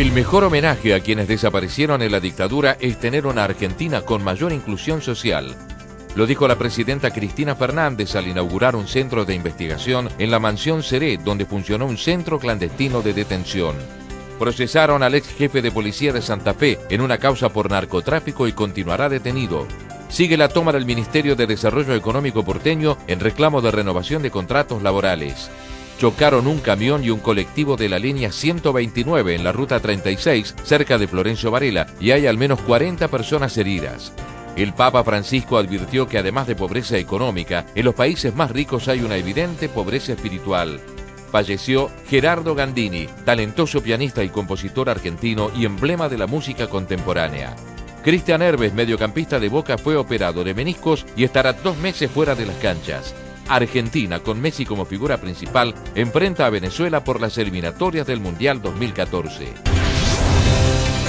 El mejor homenaje a quienes desaparecieron en la dictadura es tener una Argentina con mayor inclusión social. Lo dijo la presidenta Cristina Fernández al inaugurar un centro de investigación en la mansión Seré, donde funcionó un centro clandestino de detención. Procesaron al ex jefe de policía de Santa Fe en una causa por narcotráfico y continuará detenido. Sigue la toma del Ministerio de Desarrollo Económico porteño en reclamo de renovación de contratos laborales. Chocaron un camión y un colectivo de la línea 129 en la ruta 36, cerca de Florencio Varela, y hay al menos 40 personas heridas. El Papa Francisco advirtió que además de pobreza económica, en los países más ricos hay una evidente pobreza espiritual. Falleció Gerardo Gandini, talentoso pianista y compositor argentino y emblema de la música contemporánea. Cristian Erbes, mediocampista de Boca, fue operado de meniscos y estará 2 meses fuera de las canchas. Argentina, con Messi como figura principal, enfrenta a Venezuela por las eliminatorias del Mundial 2014.